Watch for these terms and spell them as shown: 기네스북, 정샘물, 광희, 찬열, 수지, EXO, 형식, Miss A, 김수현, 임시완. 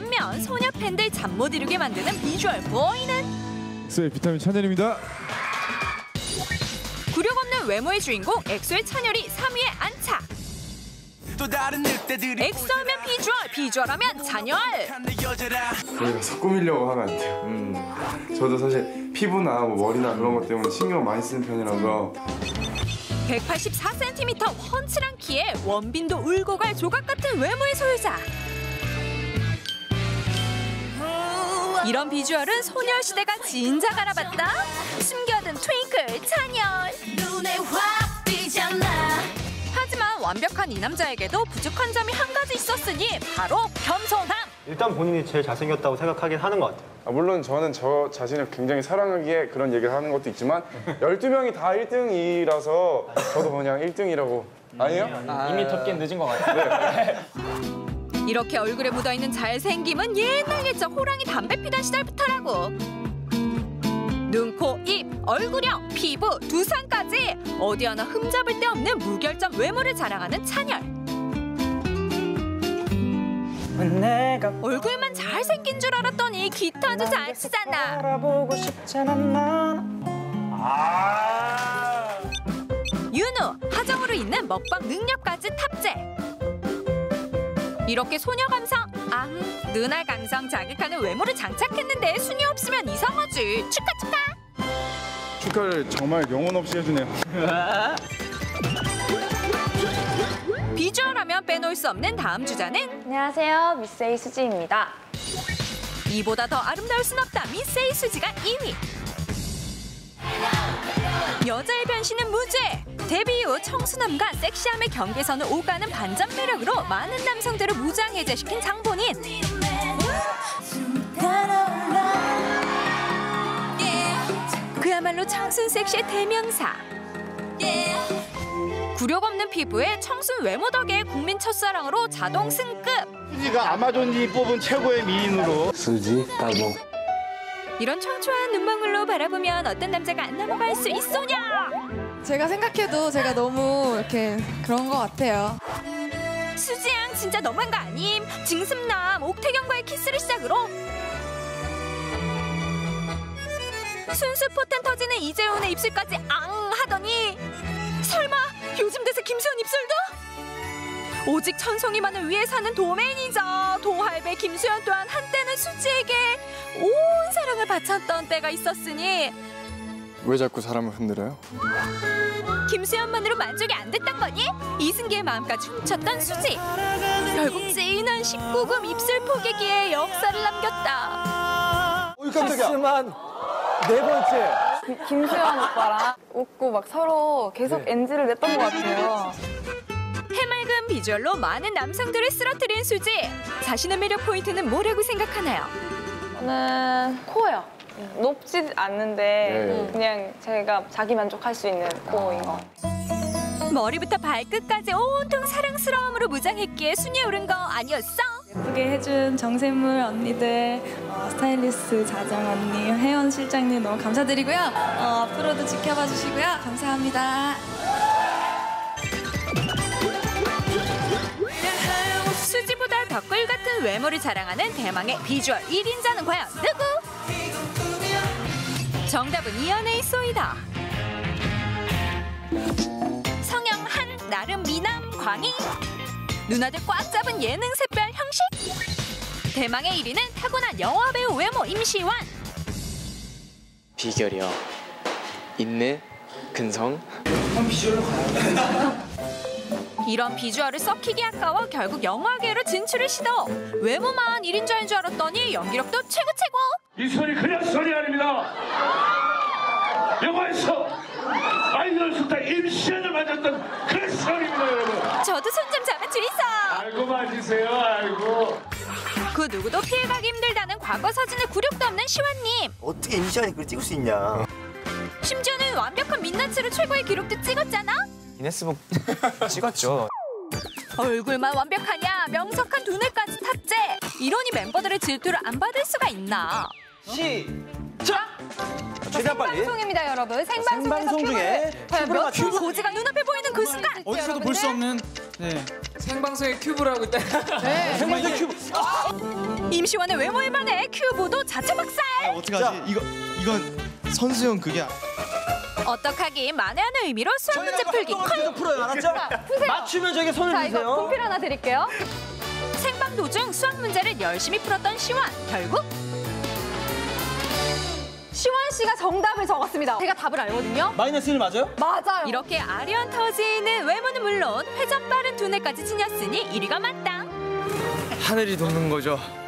반면 소녀 팬들 잠 못 이루게 만드는 비주얼 보이는 엑소의 비타민 찬열입니다. 굴욕 없는 외모의 주인공 엑소의 찬열이 3위에 안착. 엑소하면 비주얼, 비주얼하면 찬열. 저희가 섞꾸밀려고 하면 안 돼요. 저도 사실 피부나 뭐 머리나 그런 것 때문에 신경 많이 쓰는 편이라서. 184cm 훤칠한 키에 원빈도 울고 갈 조각 같은 외모의 소유자. 이런 비주얼은 소녀시대가 진작 알아봤다. 숨겨둔 트윙클 찬열. 눈에 확 띄잖아. 하지만 완벽한 이 남자에게도 부족한 점이 한 가지 있었으니 바로 겸손함. 일단 본인이 제일 잘생겼다고 생각하긴 하는 것 같아요. 아, 물론 저는 저 자신을 굉장히 사랑하기에 그런 얘기를 하는 것도 있지만 12명이 다 1등이라서 저도 그냥 1등이라고. 아니요? 아, 이미 덮기엔 늦은 것 같아요. 네. 이렇게 얼굴에 묻어있는 잘생김은 옛날 옛적 호랑이 담배 피던 시절부터라고. 눈, 코, 입, 얼굴형, 피부, 두상까지 어디 하나 흠잡을 데 없는 무결점 외모를 자랑하는 찬열. 얼굴만 잘생긴 줄 알았더니 기타도 잘 치잖아. 윤우, 하정우로 있는 먹방 능력까지 탑재. 이렇게 소녀 감성, 누나 감성 자극하는 외모를 장착했는데 순위 없으면 이상하지. 축하, 축하! 축하를 정말 영혼 없이 해주네요. 비주얼하면 빼놓을 수 없는 다음 주자는? 안녕하세요, 미스 A 수지입니다. 이보다 더 아름다울 순 없다. 미스 A 수지가 2위. 여자의 변신은 무죄. 데뷔 이후 청순함과 섹시함의 경계선을 오가는 반전 매력으로 많은 남성들을 무장 해제시킨 장본인. 그야말로 청순 섹시의 대명사. 굴욕 없는 피부에 청순 외모 덕에 국민 첫사랑으로 자동 승급. 수지가 아마존이 뽑은 최고의 미인으로. 수지 따봉. 이런 청초한 눈망울로 바라보면 어떤 남자가 안 넘어갈 수 있소냐. 제가 생각해도 제가 너무 이렇게 그런 것 같아요. 수지양 진짜 너무한 거 아님? 증슴남, 옥태경과의 키스를 시작으로 순수 포텐 터지는 이재훈의 입술까지 앙 하더니 설마 요즘 대세 김수현 입술도? 오직 천송이만을 위해 사는 도매니저 도할배 김수현 또한 한때는 수지에게 온 사랑을 바쳤던 때가 있었으니 왜 자꾸 사람을 흔들어요? 김수현만으로 만족이 안 됐던 거니? 이승기의 마음까지 훔쳤던 수지. 결국 찐한 19금 입술 포개기에 역사를 남겼다. 어이 깜짝이야. 하지만 네 번째. 김수현 오빠랑 웃고 막 서로 계속 NG를 냈던 것 같아요. 해맑은 비주얼로 많은 남성들을 쓰러뜨린 수지. 자신의 매력 포인트는 뭐라고 생각하나요? 저는 코예요. 높지 않는데 그냥 제가 자기 만족할 수 있는 코인 것. 머리부터 발끝까지 온통 사랑스러움으로 무장했기에 순위에 오른 거 아니었어? 예쁘게 해준 정샘물 언니들, 스타일리스트 자정 언니, 혜원 실장님 너무 감사드리고요. 앞으로도 지켜봐 주시고요. 감사합니다. 수지보다 더 꿀 같은 외모를 자랑하는 대망의 비주얼 1인자는 과연 누구? 정답은 이연의 쏘이다. 성형 한 나름 미남 광희. 누나들 꽉 잡은 예능 샛별 형식. 대망의 1위는 타고난 영화배우 외모 임시완. 비결이요. 인내, 근성. 비주얼로 가요. 이런 비주얼을 썩히기 아까워 결국 영화계로 진출을 시도. 외모만 1인자인 줄 알았더니 연기력도 최고 최고. 이 소리 그냥 소리 아닙니다. 영화에서 아이돌 스타 임시완을 맞았던 그 소리입니다, 여러분. 저도 손 좀 잡아 주이소. 알고 맞으세요, 알고. 그 누구도 피해가기 힘들다는 과거 사진에 굴욕도 없는 시완님. 어떻게 임시완이 그걸 찍을 수 있냐. 심지어는 완벽한 민낯으로 최고의 기록도 찍었잖아. 기네스북 찍었죠. 얼굴만 완벽하냐 명석한 두뇌까지 탑재. 이러니 멤버들의 질투를 안 받을 수가 있나. 시작! 최대한 빨리. 생방송입니다 여러분. 생방송 중에 큐브가 고지가 눈앞에 보이는 그 순간. 어디서도 볼 수 없는. 네. 생방송의 큐브라고 있다. 네. 생방송 큐브. 임시완의 외모에 반해 큐브도 자체 박살. 아, 어떡하지? 이건 선수형 그게. 어떡하긴 만회하는 의미로 수학 문제 풀기 컬. 풀어요, 알았죠? 자, 맞추면 저에게 손을 주세요. 자, 이거 분필 하나 드릴게요. 생방 도중 수학 문제를 열심히 풀었던 시완. 결국 시완 씨가 정답을 적었습니다. 제가 답을 알거든요. 마이너스 1 맞아요? 맞아요. 이렇게 아련 터지는 외모는 물론 회전 빠른 두뇌까지 지녔으니 1위가 맞다. 하늘이 돕는 거죠.